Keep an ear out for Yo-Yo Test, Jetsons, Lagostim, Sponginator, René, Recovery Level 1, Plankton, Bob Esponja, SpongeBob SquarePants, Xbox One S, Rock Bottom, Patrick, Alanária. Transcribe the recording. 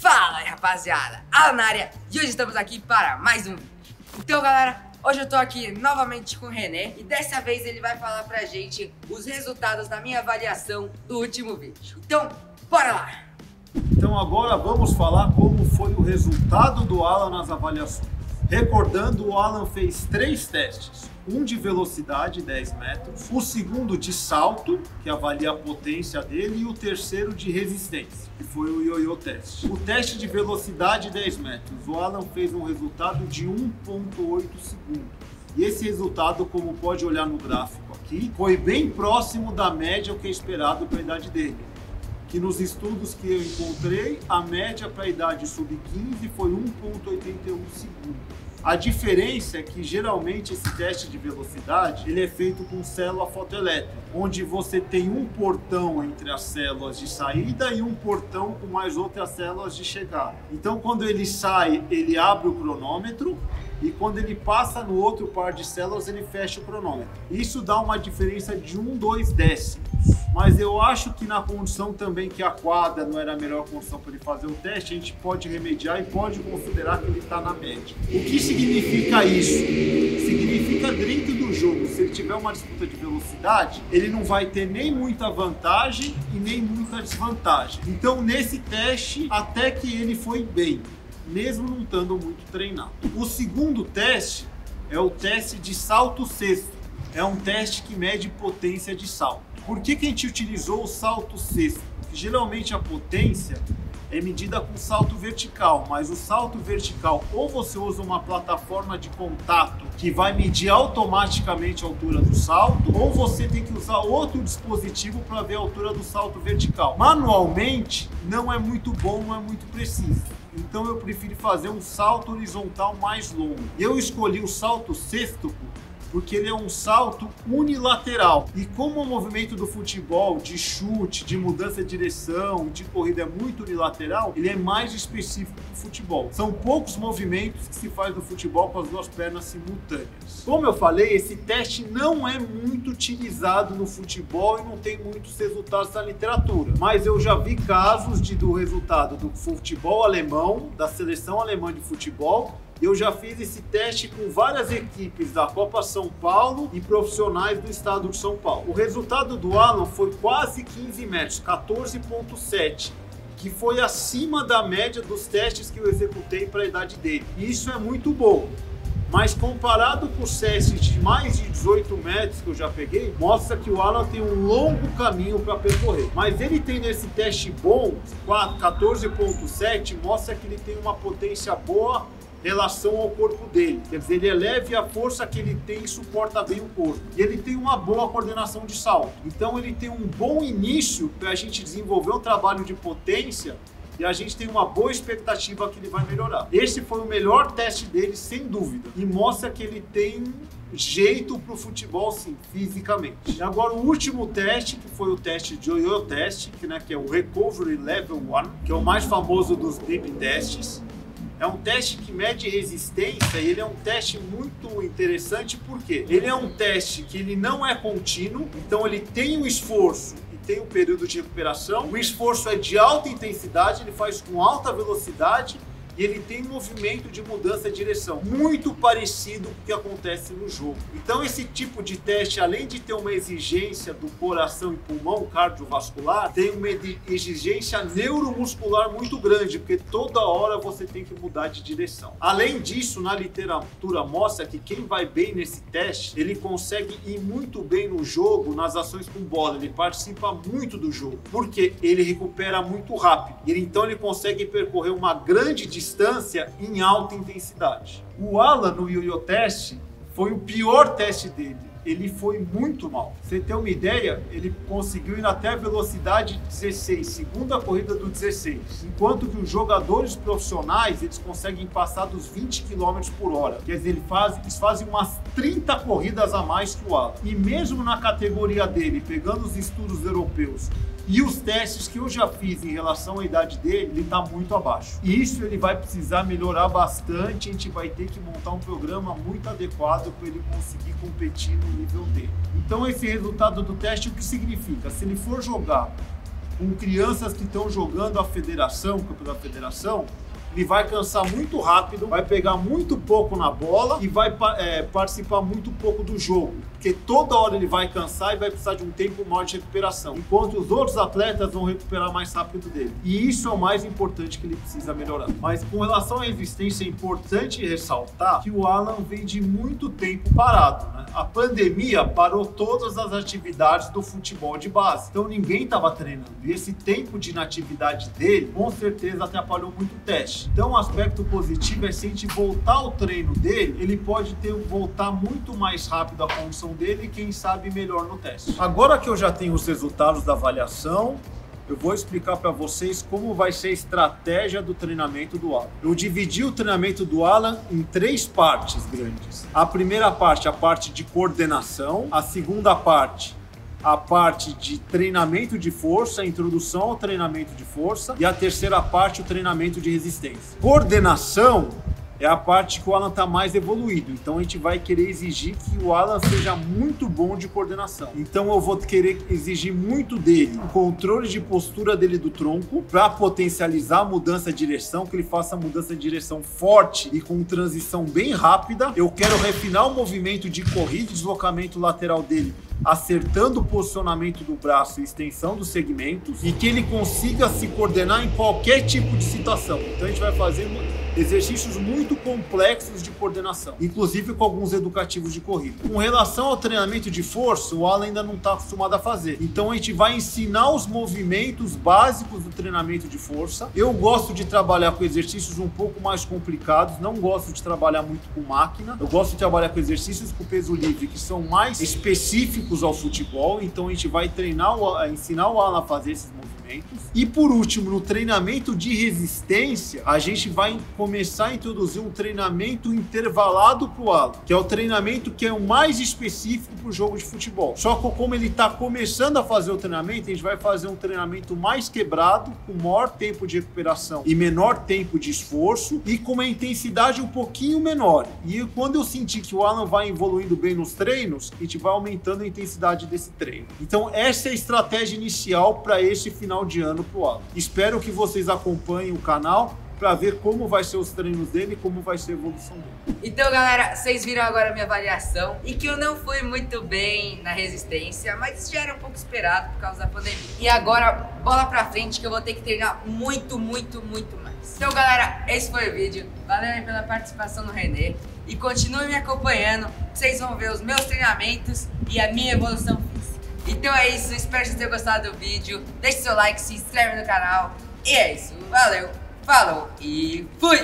Fala, rapaziada, Alanária, e hoje estamos aqui para mais um vídeo. Então, galera, hoje eu tô aqui novamente com o René, e dessa vez ele vai falar pra gente os resultados da minha avaliação do último vídeo. Então, bora lá! Então agora vamos falar como foi o resultado do Alan nas avaliações. Recordando, o Alan fez 3 testes. Um de velocidade, 10 metros, o segundo de salto, que avalia a potência dele, e o terceiro de resistência, que foi o Yo-Yo Test. O teste de velocidade, 10 metros, o Alan fez um resultado de 1,8 segundos. E esse resultado, como pode olhar no gráfico aqui, foi bem próximo da média que é esperado para a idade dele. Que nos estudos que eu encontrei, a média para a idade sub-15 foi 1,81 segundos. A diferença é que geralmente esse teste de velocidade ele é feito com célula fotoelétrica, onde você tem um portão entre as células de saída e um portão com mais outras células de chegada. Então quando ele sai, ele abre o cronômetro e quando ele passa no outro par de células, ele fecha o cronômetro. Isso dá uma diferença de 1,2 décimos. Mas eu acho que na condição também que a quadra não era a melhor condição para ele fazer o teste, a gente pode remediar e pode considerar que ele está na média. O que significa isso? Significa dentro do jogo, se ele tiver uma disputa de velocidade, ele não vai ter nem muita vantagem e nem muita desvantagem. Então nesse teste, até que ele foi bem, mesmo não estando muito treinado. O segundo teste é o teste de salto sexto. É um teste que mede potência de salto. Por que que a gente utilizou o salto sexto? Porque geralmente a potência é medida com salto vertical, mas o salto vertical ou você usa uma plataforma de contato que vai medir automaticamente a altura do salto, ou você tem que usar outro dispositivo para ver a altura do salto vertical. Manualmente não é muito bom, não é muito preciso. Então eu prefiro fazer um salto horizontal mais longo. Eu escolhi o salto sexto porque ele é um salto unilateral. E como o movimento do futebol, de chute, de mudança de direção, de corrida é muito unilateral, ele é mais específico do futebol. São poucos movimentos que se faz no futebol com as duas pernas simultâneas. Como eu falei, esse teste não é muito utilizado no futebol e não tem muitos resultados na literatura. Mas eu já vi casos do resultado do futebol alemão, da seleção alemã de futebol. Eu já fiz esse teste com várias equipes da Copa São Paulo e profissionais do estado de São Paulo. O resultado do Alan foi quase 15 metros, 14,7, que foi acima da média dos testes que eu executei para a idade dele. Isso é muito bom, mas comparado com os testes de mais de 18 metros que eu já peguei, mostra que o Alan tem um longo caminho para percorrer. Mas ele tem esse teste bom, 14,7, mostra que ele tem uma potência boa relação ao corpo dele, quer dizer, ele eleva a força que ele tem e suporta bem o corpo. E ele tem uma boa coordenação de salto, então ele tem um bom início para a gente desenvolver um trabalho de potência e a gente tem uma boa expectativa que ele vai melhorar. Esse foi o melhor teste dele, sem dúvida, e mostra que ele tem jeito para o futebol, sim, fisicamente. E agora o último teste, que foi o teste de Yo-Yo Test, que é o Recovery Level 1, que é o mais famoso dos grip testes. É um teste que mede resistência e ele é um teste muito interessante porque ele é um teste que ele não é contínuo, então ele tem um esforço e tem um período de recuperação. O esforço é de alta intensidade, ele faz com alta velocidade e ele tem movimento de mudança de direção, muito parecido com o que acontece no jogo. Então esse tipo de teste, além de ter uma exigência do coração e pulmão cardiovascular, tem uma exigência neuromuscular muito grande, porque toda hora você tem que mudar de direção. Além disso, na literatura mostra que quem vai bem nesse teste, ele consegue ir muito bem no jogo, nas ações com bola, ele participa muito do jogo, porque ele recupera muito rápido. Então ele consegue percorrer uma grande distância em alta intensidade. O Alan no Yo-Yo Test foi o pior teste dele. Ele foi muito mal. Pra você ter uma ideia, ele conseguiu ir até a velocidade 16, segunda corrida do 16. Enquanto que os jogadores profissionais, eles conseguem passar dos 20 km por hora. Quer dizer, eles fazem umas 30 corridas a mais que o Alan. E mesmo na categoria dele, pegando os estudos europeus e os testes que eu já fiz em relação à idade dele, ele está muito abaixo. Isso ele vai precisar melhorar bastante, a gente vai ter que montar um programa muito adequado para ele conseguir competir no nível dele. Então esse resultado do teste, o que significa? Se ele for jogar com crianças que estão jogando a federação, o campeonato da federação, ele vai cansar muito rápido, vai pegar muito pouco na bola e vai participar muito pouco do jogo, porque toda hora ele vai cansar e vai precisar de um tempo maior de recuperação, enquanto os outros atletas vão recuperar mais rápido dele. E isso é o mais importante que ele precisa melhorar. Mas com relação à resistência, é importante ressaltar que o Alan vem de muito tempo parado, né? A pandemia parou todas as atividades do futebol de base, então ninguém estava treinando. E esse tempo de inatividade dele, com certeza, atrapalhou muito o teste. Então, um aspecto positivo é se a gente voltar ao treino dele, ele pode voltar muito mais rápido a condição dele e, quem sabe, melhor no teste. Agora que eu já tenho os resultados da avaliação, eu vou explicar para vocês como vai ser a estratégia do treinamento do Alan. Eu dividi o treinamento do Alan em 3 partes grandes. A primeira parte, a parte de coordenação. A segunda parte, a parte de treinamento de força, a introdução ao treinamento de força, e a terceira parte, o treinamento de resistência. Coordenação é a parte que o Alan está mais evoluído, então a gente vai querer exigir que o Alan seja muito bom de coordenação. Então eu vou querer exigir muito dele, o controle de postura dele do tronco, para potencializar a mudança de direção, que ele faça a mudança de direção forte e com transição bem rápida. Eu quero refinar o movimento de corrida e deslocamento lateral dele, acertando o posicionamento do braço e extensão dos segmentos, e que ele consiga se coordenar em qualquer tipo de situação. Então a gente vai fazer exercícios muito complexos de coordenação, inclusive com alguns educativos de corrida. Com relação ao treinamento de força, o Alan ainda não está acostumado a fazer, então a gente vai ensinar os movimentos básicos do treinamento de força. Eu gosto de trabalhar com exercícios um pouco mais complicados, não gosto de trabalhar muito com máquina, eu gosto de trabalhar com exercícios com peso livre que são mais específicos ao futebol. Então a gente vai ensinar o Alan a fazer esses movimentos. E por último, no treinamento de resistência, a gente vai começar a introduzir um treinamento intervalado para o Alan, que é o treinamento que é o mais específico para o jogo de futebol. Só que como ele está começando a fazer o treinamento, a gente vai fazer um treinamento mais quebrado, com maior tempo de recuperação e menor tempo de esforço, e com uma intensidade um pouquinho menor. E quando eu sentir que o Alan vai evoluindo bem nos treinos, a gente vai aumentando a intensidade desse treino. Então essa é a estratégia inicial para este final de ano para o Alan. Espero que vocês acompanhem o canal para ver como vai ser os treinos dele e como vai ser a evolução dele. Então, galera, vocês viram agora a minha avaliação, e que eu não fui muito bem na resistência, mas isso já era um pouco esperado por causa da pandemia. E agora, bola pra frente, que eu vou ter que treinar muito, muito, muito mais. Então, galera, esse foi o vídeo. Valeu aí pela participação do René, e continue me acompanhando, vocês vão ver os meus treinamentos e a minha evolução física. Então é isso, espero que vocês tenham gostado do vídeo, deixe seu like, se inscreve no canal, e é isso, valeu, falou e fui!